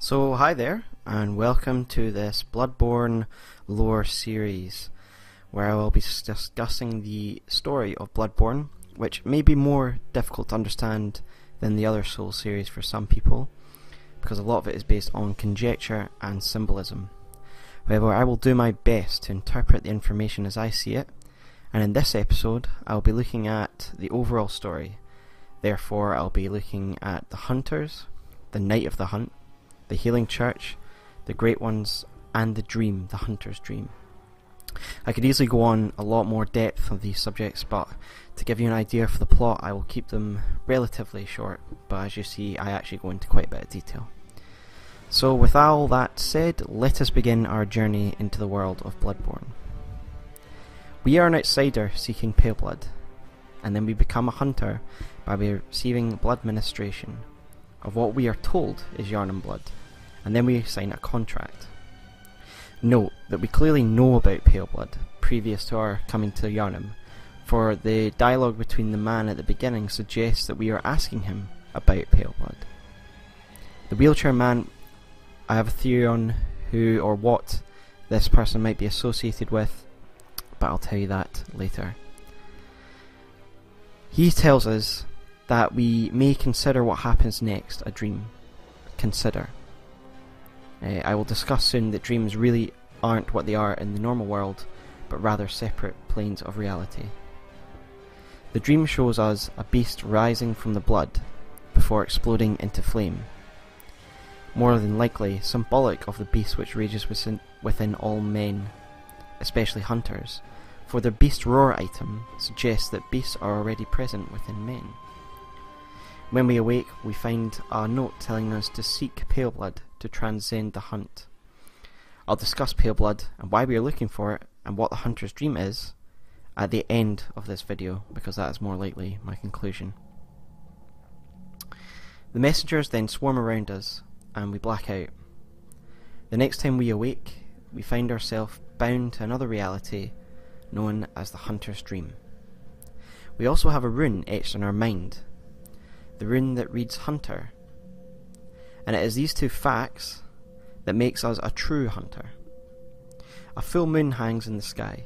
So hi there, and welcome to this Bloodborne lore series, where I will be discussing the story of Bloodborne, which may be more difficult to understand than the other Souls series for some people, because a lot of it is based on conjecture and symbolism. However, I will do my best to interpret the information as I see it, and in this episode I will be looking at the overall story. Therefore I will be looking at the Hunters, the Night of the Hunt, the Healing Church, the Great Ones, and the Dream, the Hunter's Dream. I could easily go on a lot more depth of these subjects, but to give you an idea for the plot, I will keep them relatively short, but as you see, I actually go into quite a bit of detail. So with all that said, let us begin our journey into the world of Bloodborne. We are an outsider seeking Paleblood, and then we become a hunter by receiving blood ministration of what we are told is Yharnam blood, and then we sign a contract. Note that we clearly know about Paleblood previous to our coming to Yharnam, for the dialogue between the man at the beginning suggests that we are asking him about Paleblood. The wheelchair man, I have a theory on who or what this person might be associated with, but I'll tell you that later. He tells us that we may consider what happens next a dream. Consider. I will discuss soon that dreams really aren't what they are in the normal world, but rather separate planes of reality. The dream shows us a beast rising from the blood before exploding into flame. More than likely, symbolic of the beast which rages within all men, especially hunters, for their beast roar item suggests that beasts are already present within men. When we awake, we find a note telling us to seek Paleblood to transcend the hunt. I'll discuss Paleblood and why we are looking for it and what the hunter's dream is at the end of this video, because that is more likely my conclusion. The messengers then swarm around us and we black out. The next time we awake, we find ourselves bound to another reality known as the hunter's dream. We also have a rune etched in our mind, the rune that reads Hunter, and it is these two facts that makes us a true hunter. A full moon hangs in the sky,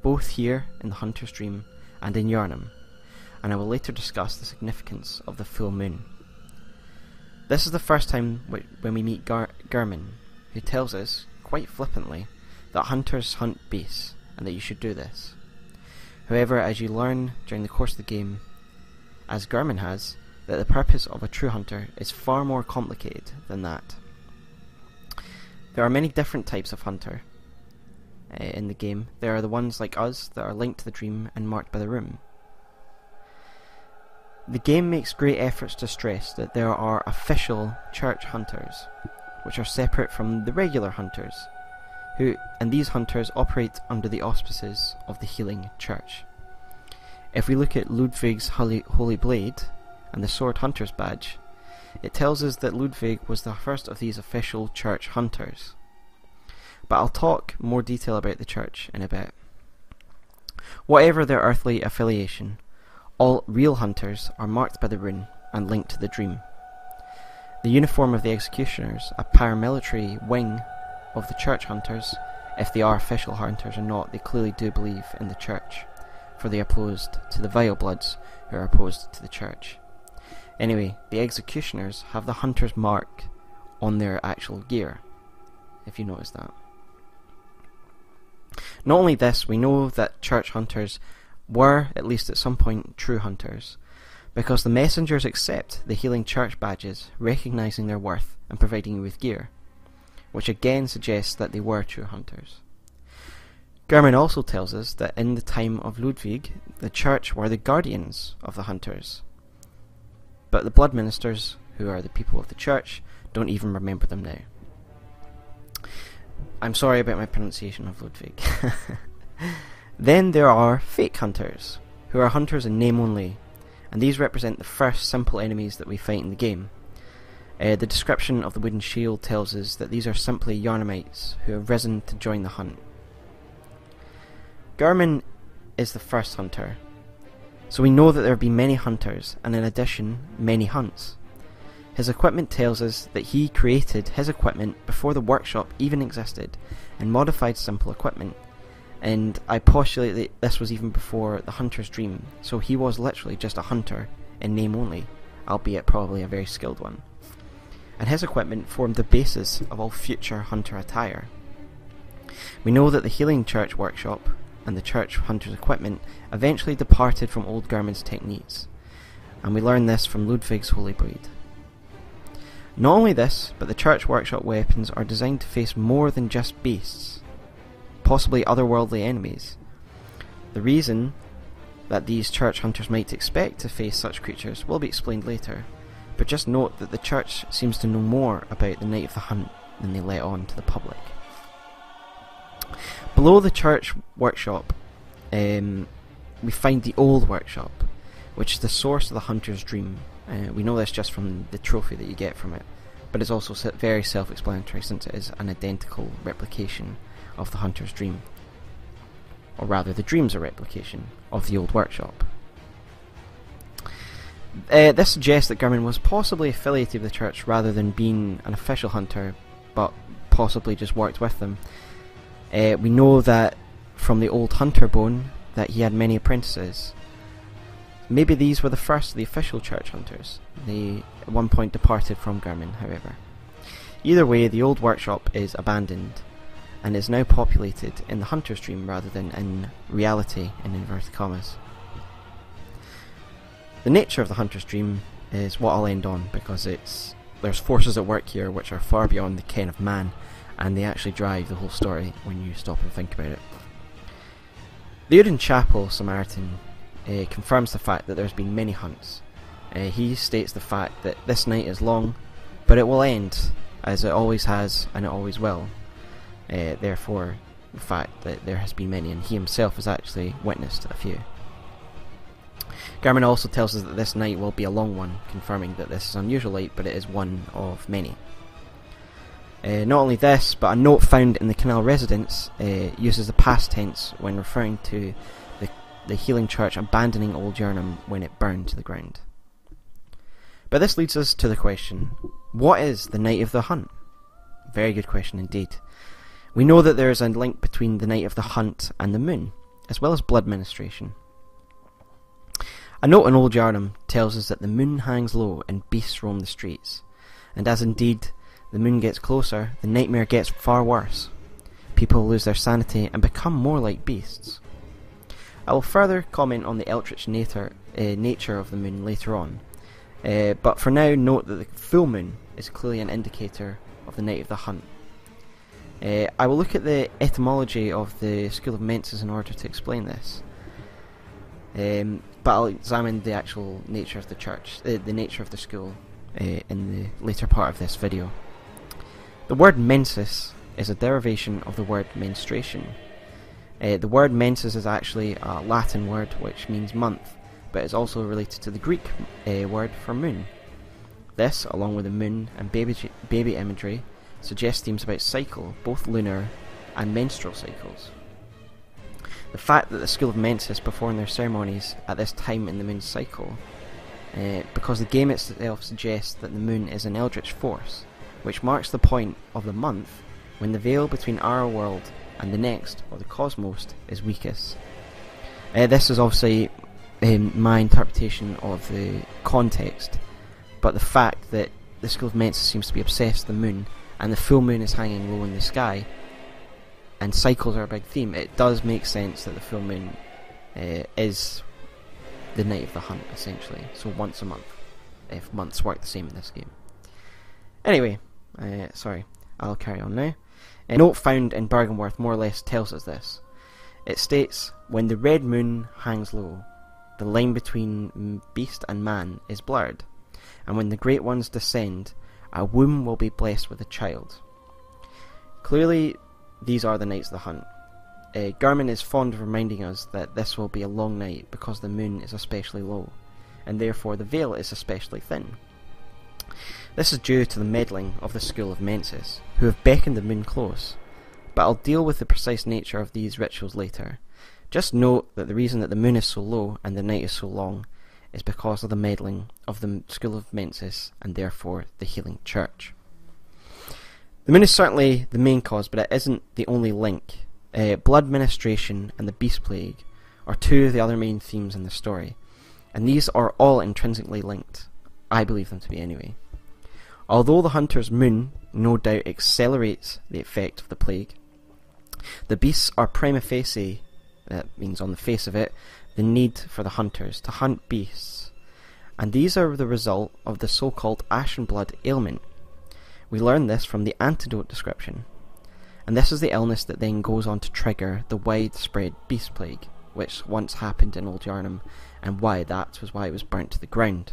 both here in the Hunter's Dream and in Yharnam, and I will later discuss the significance of the full moon. This is the first time when we meet Gehrman, who tells us, quite flippantly, that hunters hunt beasts, and that you should do this. However, as you learn during the course of the game, as Gehrman has, that the purpose of a true hunter is far more complicated than that. There are many different types of hunter in the game. There are the ones like us that are linked to the dream and marked by the rune. The game makes great efforts to stress that there are official church hunters, which are separate from the regular hunters, and these hunters operate under the auspices of the Healing Church. If we look at Ludwig's Holy Blade and the Sword Hunter's Badge, it tells us that Ludwig was the first of these official church hunters. But I'll talk more detail about the church in a bit. Whatever their earthly affiliation, all real hunters are marked by the rune and linked to the dream. The uniform of the executioners, a paramilitary wing of the church hunters, if they are official hunters or not, they clearly do believe in the church, for they are opposed to the vile bloods who are opposed to the church. Anyway, the executioners have the hunter's mark on their actual gear, if you notice that. Not only this, we know that church hunters were, at least at some point, true hunters, because the messengers accept the Healing Church badges, recognising their worth and providing you with gear, which again suggests that they were true hunters. Gehrman also tells us that in the time of Ludwig, the church were the guardians of the hunters, but the blood ministers, who are the people of the church, don't even remember them now. I'm sorry about my pronunciation of Ludwig. Then there are fake hunters, who are hunters in name only, and these represent the first simple enemies that we fight in the game. The description of the wooden shield tells us that these are simply Yharnamites who have risen to join the hunt. Gehrman is the first hunter, so we know that there have been many hunters, and in addition, many hunts. His equipment tells us that he created his equipment before the workshop even existed, and modified simple equipment. And I postulate that this was even before the Hunter's Dream, so he was literally just a hunter, in name only, albeit probably a very skilled one. And his equipment formed the basis of all future hunter attire. We know that the Healing Church workshop and the Church Hunter's equipment eventually departed from old Gehrman's techniques, and we learn this from Ludwig's Holy Blade. Not only this, but the Church workshop weapons are designed to face more than just beasts, possibly otherworldly enemies. The reason that these Church Hunters might expect to face such creatures will be explained later, but just note that the Church seems to know more about the night of the hunt than they let on to the public. Below the Church workshop, we find the old workshop, which is the source of the Hunter's Dream. We know this just from the trophy that you get from it, but it's also very self-explanatory since it is an identical replication of the Hunter's Dream. Or rather, the Dream's a replication of the old workshop. This suggests that Gehrman was possibly affiliated with the Church rather than being an official hunter, but possibly just worked with them. We know that from the old hunter bone that he had many apprentices. Maybe these were the first of the official Church Hunters. They at one point departed from Gehrman, however. Either way, the old workshop is abandoned and is now populated in the Hunter's Dream rather than in reality, in inverted commas. The nature of the Hunter's Dream is what I'll end on, because there's forces at work here which are far beyond the ken of man, and they actually drive the whole story when you stop and think about it. The Oedon Chapel Samaritan confirms the fact that there's been many hunts. He states the fact that this night is long, but it will end, as it always has and it always will. Therefore, the fact that there has been many, and he himself has actually witnessed a few. Gehrman also tells us that this night will be a long one, confirming that this is unusual light, but it is one of many. Not only this, but a note found in the Canal residence uses the past tense when referring to the Healing Church abandoning old Yharnam when it burned to the ground. But this leads us to the question, what is the Night of the Hunt? Very good question indeed. We know that there is a link between the Night of the Hunt and the Moon, as well as blood ministration. A note in old Yharnam tells us that the moon hangs low and beasts roam the streets, and as indeed the moon gets closer, the nightmare gets far worse. People lose their sanity and become more like beasts. I will further comment on the eldritch nature of the moon later on, but for now note that the full moon is clearly an indicator of the night of the hunt. I will look at the etymology of the School of Mensis in order to explain this, but I'll examine the actual nature of the church, the nature of the school, in the later part of this video. The word mensis is a derivation of the word menstruation. The word mensis is actually a Latin word which means month, but is also related to the Greek word for moon. This, along with the moon and baby imagery, suggests themes about cycle, both lunar and menstrual cycles. The fact that the School of Mensis performed their ceremonies at this time in the moon cycle, because the game itself suggests that the moon is an eldritch force, which marks the point of the month when the veil between our world and the next, or the cosmos, is weakest. This is obviously my interpretation of the context, but the fact that the School of Mensis seems to be obsessed with the moon, and the full moon is hanging low in the sky, and cycles are a big theme, it does make sense that the full moon is the night of the hunt, essentially, so once a month, if months work the same in this game. Anyway, I'll carry on now. A note found in Byrgenwerth more or less tells us this. It states, when the red moon hangs low, the line between beast and man is blurred, and when the Great Ones descend, a womb will be blessed with a child. Clearly, these are the nights of the hunt. Gehrman is fond of reminding us that this will be a long night because the moon is especially low, and therefore the veil is especially thin. This is due to the meddling of the School of Mensis, who have beckoned the moon close, but I'll deal with the precise nature of these rituals later. Just note that the reason that the moon is so low and the night is so long is because of the meddling of the School of Mensis and therefore the Healing Church. The moon is certainly the main cause, but it isn't the only link. Blood Ministration and the Beast Plague are two of the other main themes in the story, and these are all intrinsically linked. I believe them to be anyway. Although the hunter's moon no doubt accelerates the effect of the plague, the beasts are prima facie, that means on the face of it, the need for the hunters to hunt beasts, and these are the result of the so-called ashen blood ailment. We learn this from the antidote description, and this is the illness that then goes on to trigger the widespread beast plague, which once happened in Old Yharnam, and that was why it was burnt to the ground.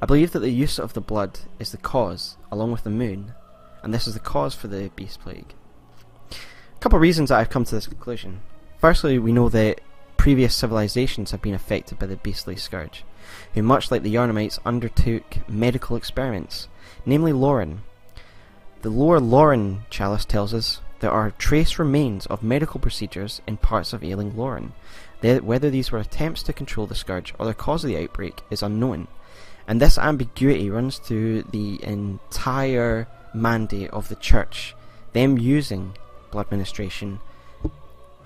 I believe that the use of the blood is the cause, along with the moon, and this is the cause for the beast plague. A couple of reasons that I've come to this conclusion. Firstly, we know that previous civilizations have been affected by the beastly scourge, who, much like the Yharnamites, undertook medical experiments, namely Lawrence. The Lower Lawrence chalice tells us there are trace remains of medical procedures in parts of ailing Lawrence. Whether these were attempts to control the scourge or the cause of the outbreak is unknown, and this ambiguity runs through the entire mandate of the church, them using blood ministration.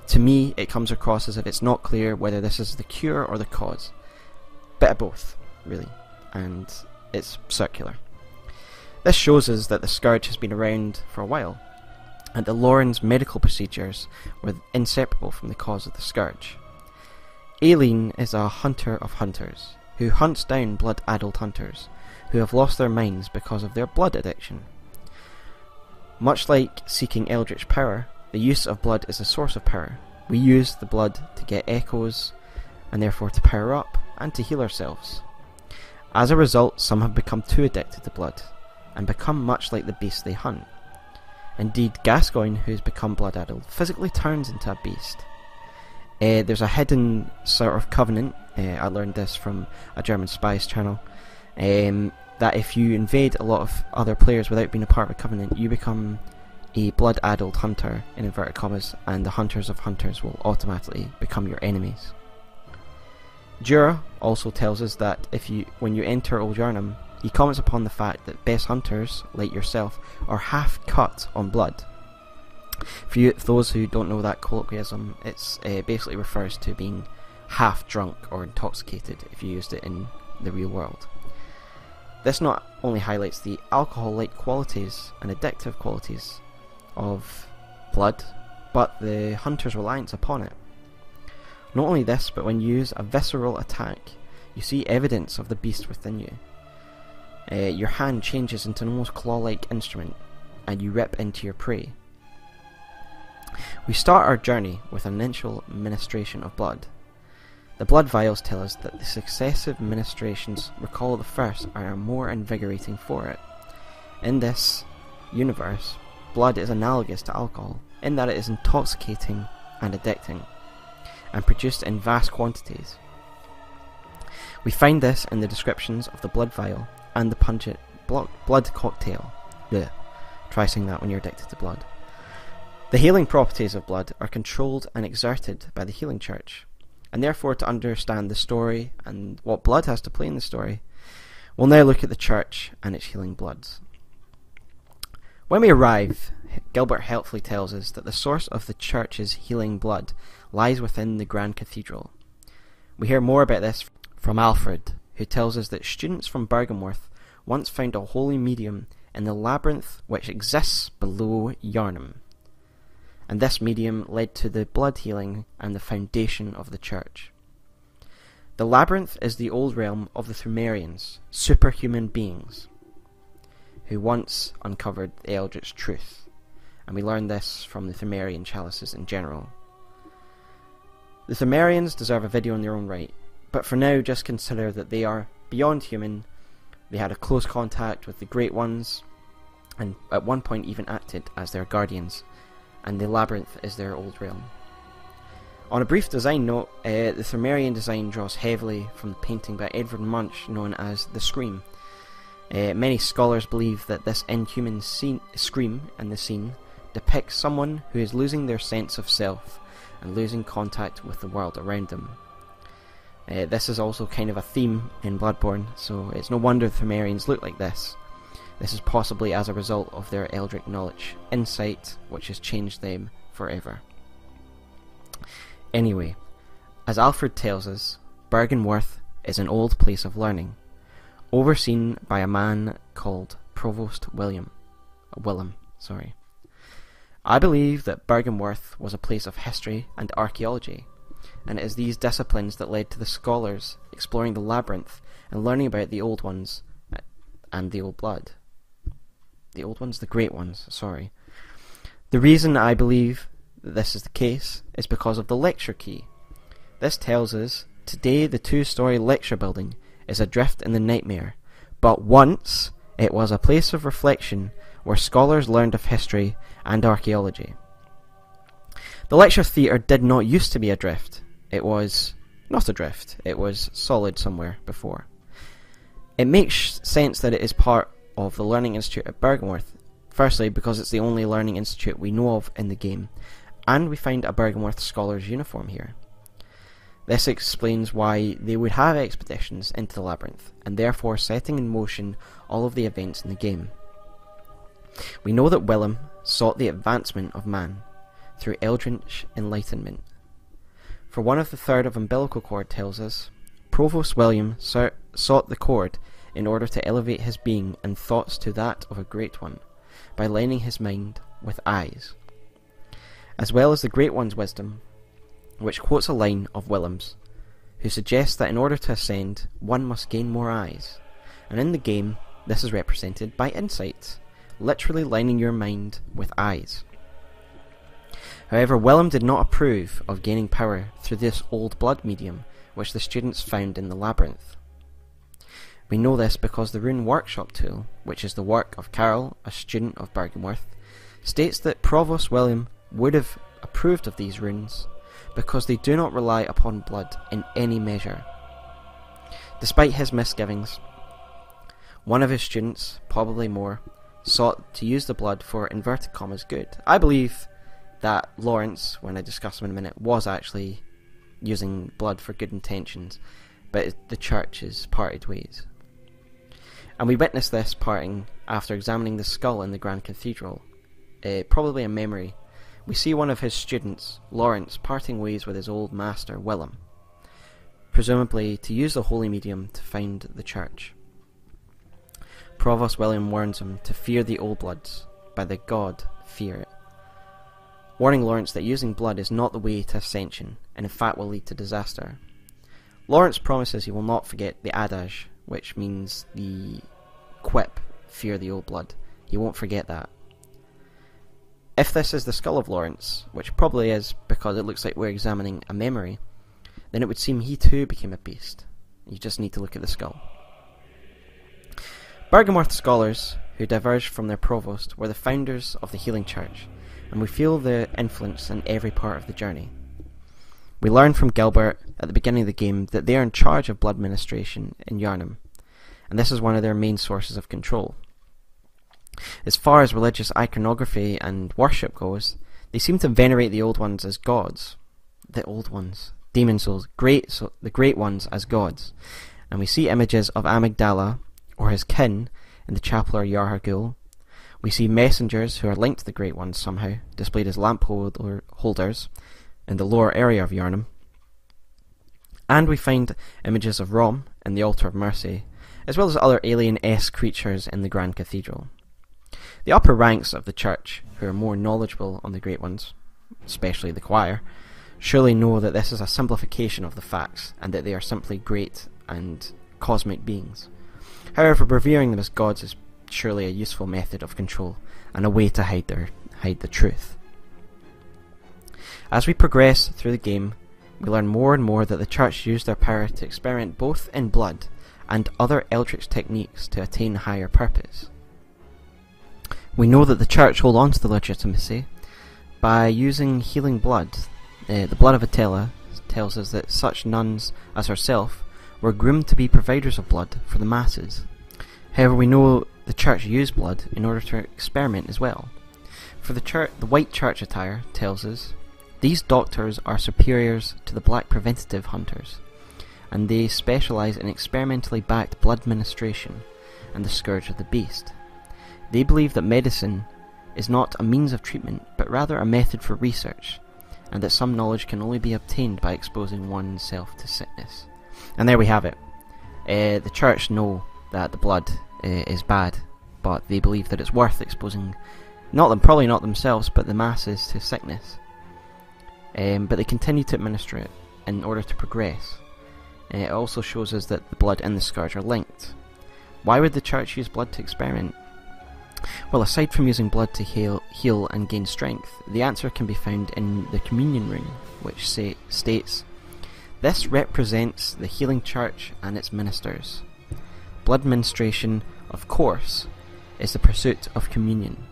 To me, it comes across as if it's not clear whether this is the cure or the cause. Bit of both, really, and it's circular. This shows us that the scourge has been around for a while, and the Lawrence medical procedures were inseparable from the cause of the scourge. Eileen is a hunter of hunters, who hunts down blood-addled hunters, who have lost their minds because of their blood addiction. Much like seeking eldritch power, the use of blood is a source of power. We use the blood to get echoes, and therefore to power up, and to heal ourselves. As a result, some have become too addicted to blood, and become much like the beast they hunt. Indeed, Gascoigne, who has become blood-addled, physically turns into a beast. There's a hidden sort of covenant, I learned this from a German spies channel, that if you invade a lot of other players without being a part of a covenant, you become a blood-addled hunter, in inverted commas, and the hunters of hunters will automatically become your enemies. Djura also tells us that when you enter Old Yharnam, he comments upon the fact that best hunters, like yourself, are half cut on blood. For those who don't know that colloquialism, it basically refers to being half drunk or intoxicated if you used it in the real world. This not only highlights the alcohol-like qualities and addictive qualities of blood, but the hunter's reliance upon it. Not only this, but when you use a visceral attack, you see evidence of the beast within you. Your hand changes into an almost claw-like instrument, and you rip into your prey. We start our journey with an initial ministration of blood. The blood vials tell us that the successive ministrations recall the first and are more invigorating for it. In this universe, blood is analogous to alcohol, in that it is intoxicating and addicting, and produced in vast quantities. We find this in the descriptions of the blood vial and the pungent blood cocktail. Blech. Try saying that when you're addicted to blood. The healing properties of blood are controlled and exerted by the Healing Church, and therefore to understand the story and what blood has to play in the story, we'll now look at the church and its healing bloods. When we arrive, Gilbert helpfully tells us that the source of the church's healing blood lies within the Grand Cathedral. We hear more about this from Alfred, who tells us that students from Byrgenwerth once found a holy medium in the labyrinth which exists below Yharnam, and this medium led to the blood healing and the foundation of the church. The labyrinth is the old realm of the Pthumerians, superhuman beings, who once uncovered the Eldritch truth, and we learn this from the Pthumerian chalices in general. The Pthumerians deserve a video in their own right, but for now just consider that they are beyond human. They had a close contact with the Great Ones, and at one point even acted as their guardians, and the labyrinth is their old realm. On a brief design note, the Pthumerian design draws heavily from the painting by Edvard Munch known as The Scream. Many scholars believe that this inhuman scream in the scene depicts someone who is losing their sense of self and losing contact with the world around them. This is also kind of a theme in Bloodborne, so it's no wonder the Pthumerians look like this. This is possibly as a result of their Eldritch knowledge, insight, which has changed them forever. Anyway, as Alfred tells us, Byrgenwerth is an old place of learning, overseen by a man called Provost Willem. I believe that Byrgenwerth was a place of history and archaeology, and it is these disciplines that led to the scholars exploring the labyrinth and learning about the Old Ones and the Old Blood. The Old Ones? The Great Ones, sorry. The reason I believe that this is the case is because of the lecture key. This tells us today the two-story lecture building is adrift in the nightmare, but once it was a place of reflection where scholars learned of history and archaeology. The lecture theatre did not used to be adrift. It was not adrift, it was solid somewhere before. It makes sense that it is part of the Learning Institute at Byrgenwerth, firstly because it's the only Learning Institute we know of in the game, and we find a Byrgenwerth scholar's uniform here. This explains why they would have expeditions into the labyrinth, and therefore setting in motion all of the events in the game. We know that Willem sought the advancement of man through Eldritch enlightenment. For one of the third of umbilical cord tells us, Provost Willem sought the cord in order to elevate his being and thoughts to that of a great one, by lining his mind with eyes. As well as the Great One's wisdom, which quotes a line of Willem's, who suggests that in order to ascend, one must gain more eyes, and in the game, this is represented by insights, literally lining your mind with eyes. However, Willem did not approve of gaining power through this old blood medium, which the students found in the labyrinth. We know this because the Rune Workshop tool, which is the work of Carol, a student of Byrgenwerth, states that Provost Willem would have approved of these runes, because they do not rely upon blood in any measure. Despite his misgivings, one of his students, probably more, sought to use the blood for inverted commas good. I believe that Lawrence, when I discuss him in a minute, was actually using blood for good intentions, but the church has parted ways. And we witness this parting after examining the skull in the Grand Cathedral, probably a memory. We see one of his students, Lawrence, parting ways with his old master, Willem, presumably to use the holy medium to found the church. Provost Willem warns him to fear the Old Bloods, by the god fear it, warning Lawrence that using blood is not the way to ascension, and in fact will lead to disaster. Lawrence promises he will not forget the adage, which means the quip, fear the Old Blood. He won't forget that. If this is the skull of Lawrence, which probably is because it looks like we're examining a memory, then it would seem he too became a beast. You just need to look at the skull. Byrgenwerth scholars, who diverged from their provost, were the founders of the Healing Church, and we feel their influence in every part of the journey. We learn from Gilbert at the beginning of the game that they are in charge of blood ministration in Yharnam, and this is one of their main sources of control. As far as religious iconography and worship goes, they seem to venerate the Old Ones as gods. The Old Ones. Demon souls. The Great Ones as gods. And we see images of Amygdala, or his kin, in the Chapeler Yahar'gul. We see messengers who are linked to the Great Ones somehow, displayed as lamp holders in the lower area of Yharnam. And we find images of Rom in the Altar of Mercy, as well as other alien-esque creatures in the Grand Cathedral. The upper ranks of the church, who are more knowledgeable on the Great Ones, especially the choir, surely know that this is a simplification of the facts, and that they are simply great and cosmic beings. However, revering them as gods is surely a useful method of control, and a way to hide the truth. As we progress through the game, we learn more and more that the church used their power to experiment both in blood and other eldritch techniques to attain higher purpose. We know that the church hold on to the legitimacy by using healing blood. The blood of Adela tells us that such nuns as herself were groomed to be providers of blood for the masses. However, we know the church used blood in order to experiment as well. For the white church attire tells us, these doctors are superiors to the black preventative hunters, and they specialise in experimentally backed blood ministration and the scourge of the beast. They believe that medicine is not a means of treatment, but rather a method for research, and that some knowledge can only be obtained by exposing oneself to sickness. And there we have it. The church know that the blood is bad, but they believe that it's worth exposing, probably not themselves, but the masses to sickness. But they continue to administer it in order to progress. It also shows us that the blood and the scourge are linked. Why would the church use blood to experiment? Well, aside from using blood to heal and gain strength, the answer can be found in the communion room, which states, "This represents the Healing Church and its ministers. Blood ministration, of course, is the pursuit of communion."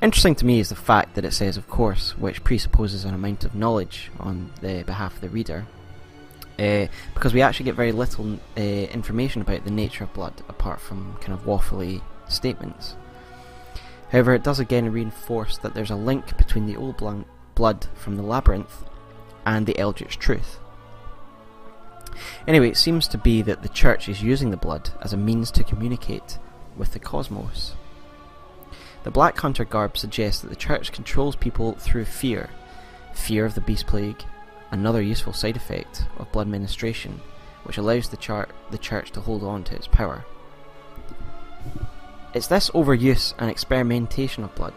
Interesting to me is the fact that it says "of course," which presupposes an amount of knowledge on the behalf of the reader, because we actually get very little information about the nature of blood apart from kind of waffly statements. However, it does again reinforce that there's a link between the old blood from the labyrinth and the Eldritch Truth. Anyway, it seems to be that the church is using the blood as a means to communicate with the cosmos. The Black Hunter garb suggests that the church controls people through fear. Fear of the Beast Plague, another useful side effect of blood ministration, which allows the church to hold on to its power. It's this overuse and experimentation of blood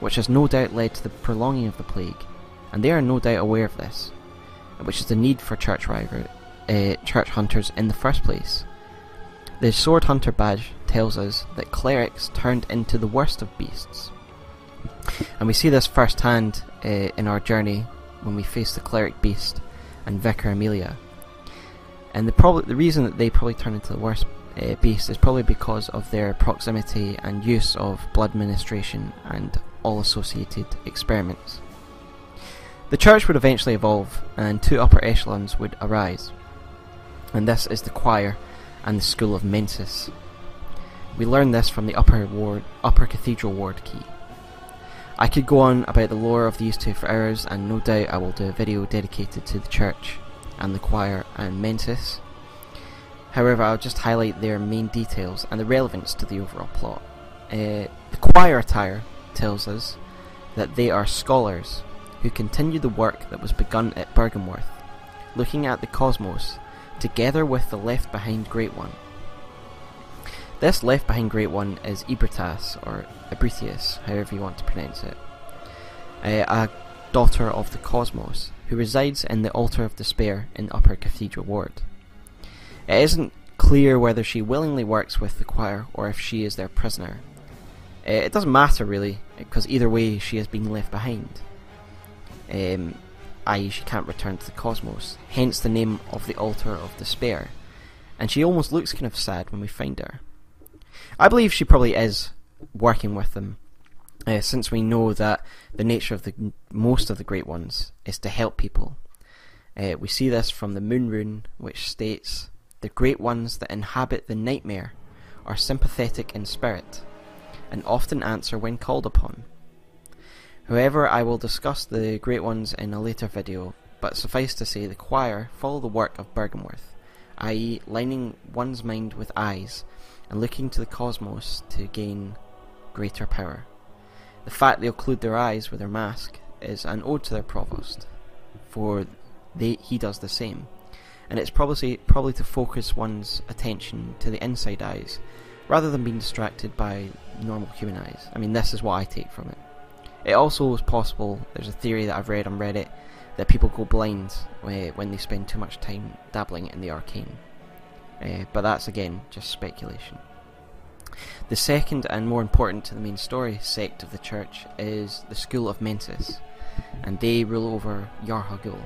which has no doubt led to the prolonging of the plague, and they are no doubt aware of this, which is the need for church hunters in the first place. The Sword Hunter badge tells us that clerics turned into the worst of beasts, and we see this firsthand in our journey when we face the Cleric Beast and Vicar Amelia. And the reason that they probably turn into the worst beast is probably because of their proximity and use of blood ministration and all associated experiments. The church would eventually evolve, and two upper echelons would arise, and this is the choir and the School of Mensis. We learn this from the upper cathedral ward key. I could go on about the lore of these two for hours, and no doubt I will do a video dedicated to the church and the choir and Mensis. However, I'll just highlight their main details and the relevance to the overall plot. The choir attire tells us that they are scholars who continue the work that was begun at Byrgenwerth, looking at the cosmos together with the left behind Great One. This left behind Great One is Ebrietas, or Ebrietas, however you want to pronounce it, a daughter of the cosmos who resides in the Altar of Despair in the Upper Cathedral Ward. It isn't clear whether she willingly works with the choir or if she is their prisoner. It doesn't matter really, because either way she is being left behind, i.e. she can't return to the cosmos, hence the name of the Altar of Despair, and she almost looks kind of sad when we find her. I believe she probably is working with them, since we know that the nature of most of the Great Ones is to help people. We see this from the Moon Rune, which states, "The Great Ones that inhabit the nightmare are sympathetic in spirit, and often answer when called upon." However, I will discuss the Great Ones in a later video, but suffice to say the choir follow the work of Byrgenwerth, i.e. lining one's mind with eyes and looking to the cosmos to gain greater power. The fact they occlude their eyes with their mask is an ode to their provost, for he does the same, and it's probably to focus one's attention to the inside eyes rather than being distracted by normal human eyes. I mean, this is what I take from it. It also is possible, there's a theory that I've read on Reddit, that people go blind when they spend too much time dabbling in the arcane. But that's again just speculation. The second and more important to the main story sect of the church is the School of Mensis, and they rule over Yahar'gul.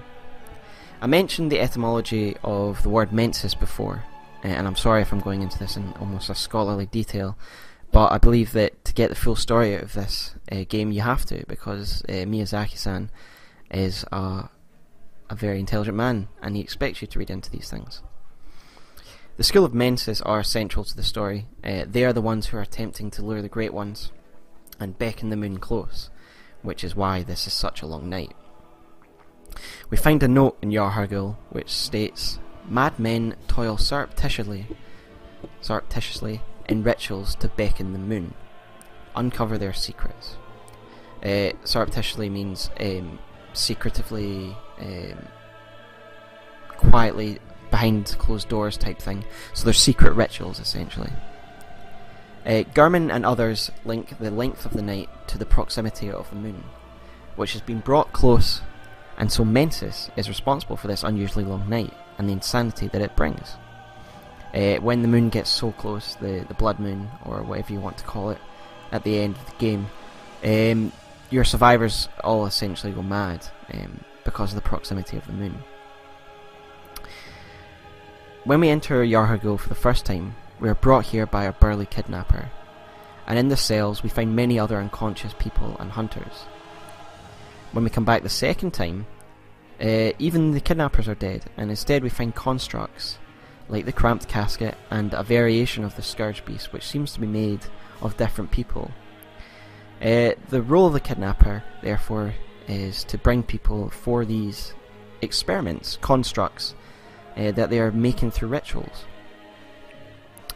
I mentioned the etymology of the word mensis before, and I'm sorry if I'm going into this in almost a scholarly detail, but I believe that to get the full story out of this game you have to, because Miyazaki-san is a very intelligent man, and he expects you to read into these things. The School of Mensis are central to the story. They are the ones who are attempting to lure the Great Ones and beckon the moon close, which is why this is such a long night. We find a note in Yahar'gul which states, Madmen toil surreptitiously in rituals to beckon the moon, uncover their secrets. Surreptitiously means secretively, quietly, behind closed doors type thing. So they're secret rituals, essentially. Gehrman and others link the length of the night to the proximity of the moon, which has been brought close, and so Mensis is responsible for this unusually long night and the insanity that it brings. When the moon gets so close, the blood moon, or whatever you want to call it, at the end of the game, your survivors all essentially go mad because of the proximity of the moon. When we enter Yahar'gul for the first time, we are brought here by a burly kidnapper, and in the cells we find many other unconscious people and hunters. When we come back the second time, even the kidnappers are dead, and instead we find constructs like the cramped casket and a variation of the scourge beast, which seems to be made of different people. The role of the kidnapper, therefore, is to bring people for these experiments, constructs, that they are making through rituals.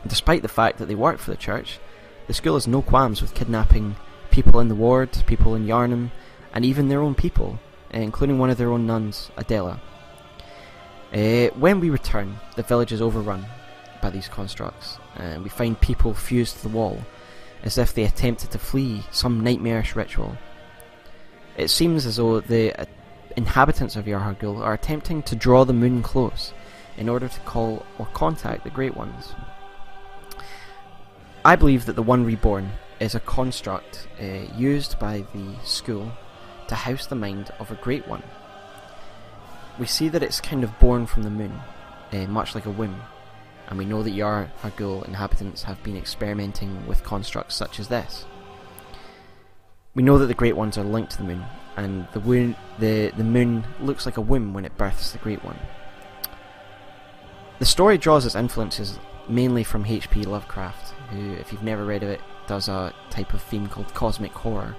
Despite the fact that they work for the church, the school has no qualms with kidnapping people in the ward, people in Yharnam, and even their own people, including one of their own nuns, Adela. When we return, the village is overrun by these constructs, and we find people fused to the wall, as if they attempted to flee some nightmarish ritual. It seems as though the inhabitants of Yahar'gul are attempting to draw the moon close, in order to call or contact the Great Ones. I believe that the One Reborn is a construct used by the school to house the mind of a Great One. We see that it's kind of born from the moon, much like a womb, and we know that Yahar'gul inhabitants have been experimenting with constructs such as this. We know that the Great Ones are linked to the moon, and the moon looks like a womb when it births the Great One. The story draws its influences mainly from H.P. Lovecraft, who, if you've never read of it, does a type of theme called cosmic horror.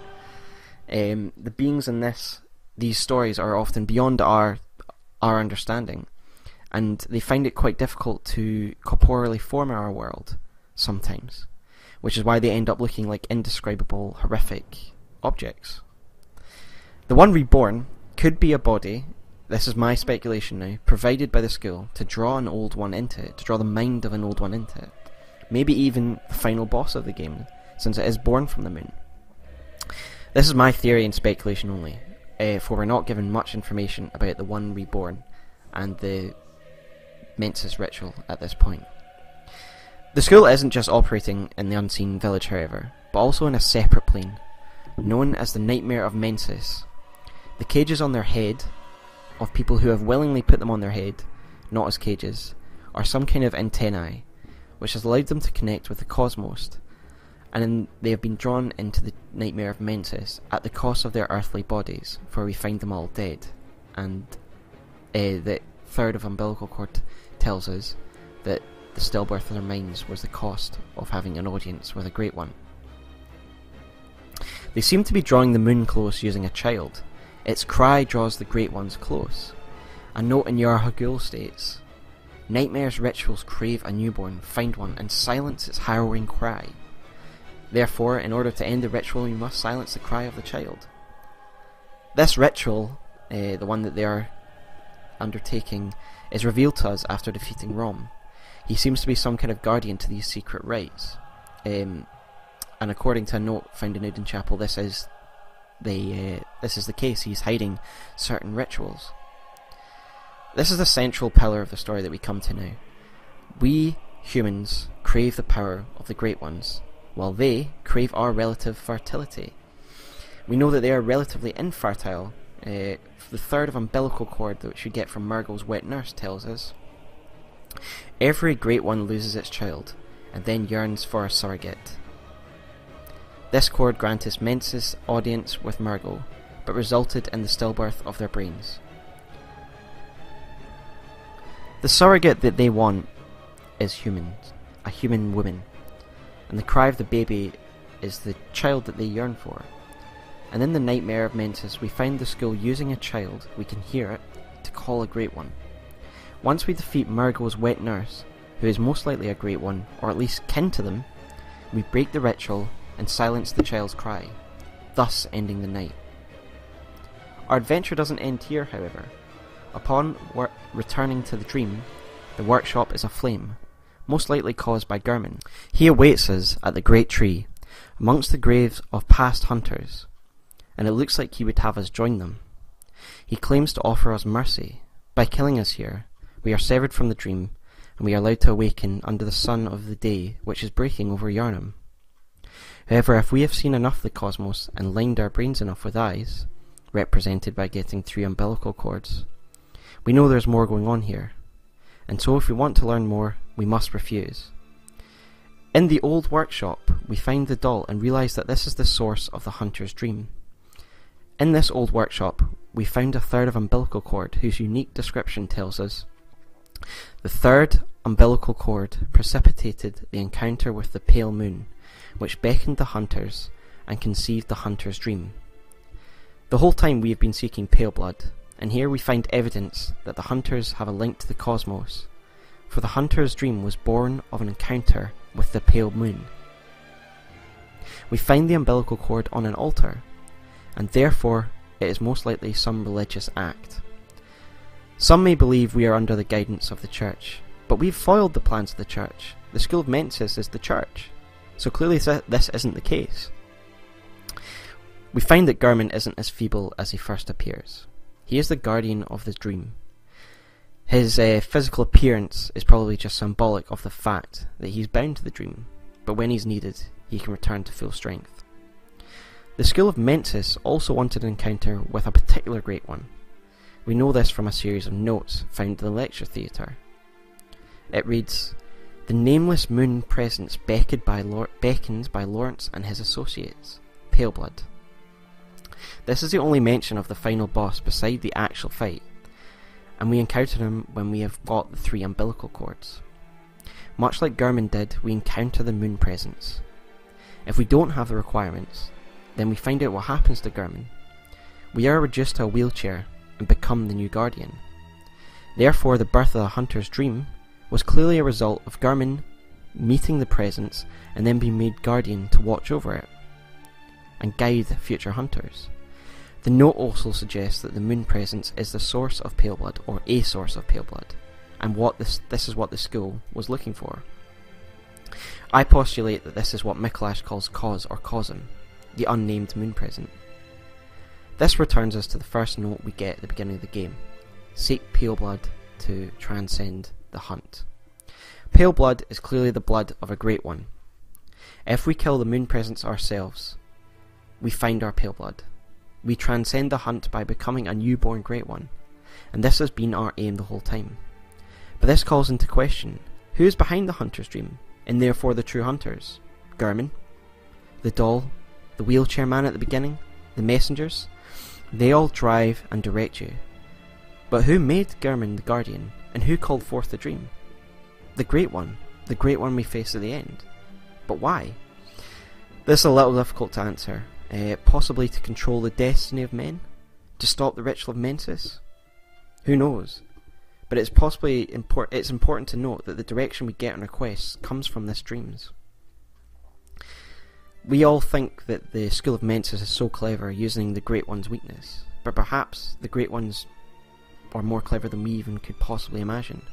The beings in these stories are often beyond our understanding, and they find it quite difficult to corporally form our world sometimes, which is why they end up looking like indescribable, horrific objects. The One Reborn could be a body, this is my speculation now, provided by the school to draw an old one into it, to draw the mind of an old one into it. Maybe even the final boss of the game, since it is born from the moon. This is my theory and speculation only, for we're not given much information about the One Reborn and the Mensis ritual at this point. The school isn't just operating in the unseen village, however, but also in a separate plane, known as the Nightmare of Mensis. The cages on their head, of people who have willingly put them on their head, not as cages, are some kind of antennae, which has allowed them to connect with the cosmos, and they have been drawn into the Nightmare of Mensis at the cost of their earthly bodies, for we find them all dead. And the third of umbilical cord tells us that the stillbirth of their minds was the cost of having an audience with a Great One. They seem to be drawing the moon close using a child. Its cry draws the Great Ones close. A note in Yahar'gul states, "Nightmare's rituals crave a newborn, find one, and silence its harrowing cry. Therefore, in order to end the ritual, we must silence the cry of the child." This ritual, the one that they are undertaking, is revealed to us after defeating Rom. He seems to be some kind of guardian to these secret rites. And according to a note found in Oedon Chapel, this is the case. He's hiding certain rituals. This is the central pillar of the story that we come to now. We, humans, crave the power of the Great Ones, while they crave our relative fertility. We know that they are relatively infertile. The third of umbilical cord, which we get from Mergo's Wet Nurse, tells us, "Every Great One loses its child, and then yearns for a surrogate. This cord granted Mensis audience with Mergo, but resulted in the stillbirth of their brains." The surrogate that they want is humans, a human woman, and the cry of the baby is the child that they yearn for. And in the Nightmare of Mensis, we find the school using a child, we can hear it, to call a Great One. Once we defeat Mergo's wet nurse, who is most likely a Great One, or at least kin to them, we break the ritual and silence the child's cry, thus ending the night. Our adventure doesn't end here, however. Upon returning to the dream, the workshop is aflame, most likely caused by Gehrman. He awaits us at the Great Tree, amongst the graves of past hunters, and it looks like he would have us join them. He claims to offer us mercy. By killing us here, we are severed from the dream, and we are allowed to awaken under the sun of the day which is breaking over Yharnam. However, if we have seen enough of the cosmos and lined our brains enough with eyes, represented by getting 3 umbilical cords, we know there's more going on here, and so if we want to learn more, we must refuse. In the old workshop, we find the doll and realise that this is the source of the Hunter's Dream. In this old workshop, we found a third of umbilical cord whose unique description tells us, "The third umbilical cord precipitated the encounter with the pale moon, which beckoned the hunters and conceived the Hunter's Dream." The whole time we have been seeking Paleblood, and here we find evidence that the hunters have a link to the cosmos, for the Hunter's Dream was born of an encounter with the pale moon. We find the umbilical cord on an altar, and therefore it is most likely some religious act. Some may believe we are under the guidance of the church, but we've foiled the plans of the church. The School of Mensis is the church, so clearly this isn't the case. We find that Gehrman isn't as feeble as he first appears. He is the guardian of the dream. His physical appearance is probably just symbolic of the fact that he's bound to the dream, but when he's needed, he can return to full strength. The School of Mensis also wanted an encounter with a particular Great One. We know this from a series of notes found in the lecture theatre. It reads, "The nameless moon presence beckoned by Lawrence and his associates, Paleblood." This is the only mention of the final boss beside the actual fight, and we encounter him when we have got the 3 umbilical cords. Much like Gehrman did, we encounter the moon presence. If we don't have the requirements, then we find out what happens to Gehrman. We are reduced to a wheelchair and become the new guardian. Therefore, the birth of the Hunter's Dream was clearly a result of Gehrman meeting the presence and then being made guardian to watch over it and guide future hunters. The note also suggests that the moon presence is the source of Paleblood, or a source of Paleblood, and this is what the school was looking for. I postulate that this is what Mikolash calls cause or cosm, the unnamed moon present. This returns us to the first note we get at the beginning of the game: seek Paleblood to transcend the hunt. Paleblood is clearly the blood of a Great One. If we kill the moon presence ourselves, we find our Paleblood. We transcend the hunt by becoming a newborn Great One, and this has been our aim the whole time. But this calls into question, who is behind the Hunter's Dream, and therefore the true hunters? Gehrman? The doll? The wheelchair man at the beginning? The messengers? They all drive and direct you. But who made Gehrman the guardian, and who called forth the dream? The Great One. The Great One we face at the end. But why? This is a little difficult to answer. Possibly to control the destiny of men? To stop the ritual of Mensis? Who knows? But it's important to note that the direction we get on our quests comes from this dreams. We all think that the School of Mensis is so clever, using the Great One's weakness, but perhaps the Great Ones are more clever than we even could possibly imagine.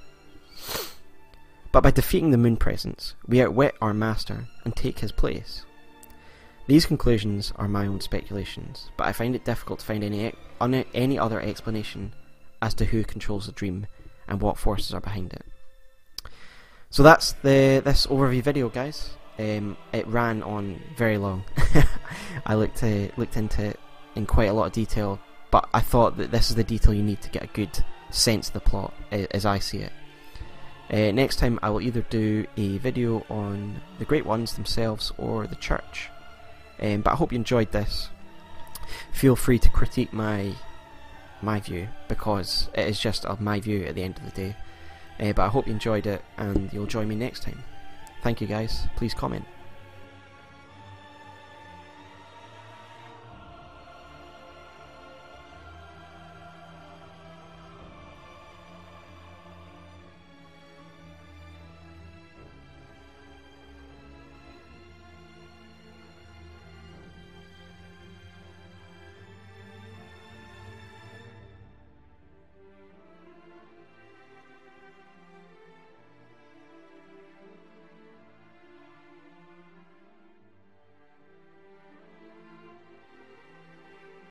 But by defeating the moon presence, we outwit our master and take his place. These conclusions are my own speculations, but I find it difficult to find any other explanation as to who controls the dream and what forces are behind it. So that's this overview video, guys. It ran on very long. I looked into it in quite a lot of detail, but I thought that this is the detail you need to get a good sense of the plot, as I see it. Next time I will either do a video on the Great Ones themselves or the church. But I hope you enjoyed this. Feel free to critique my view, because it is just my view at the end of the day. But I hope you enjoyed it, and you'll join me next time. Thank you, guys. Please comment.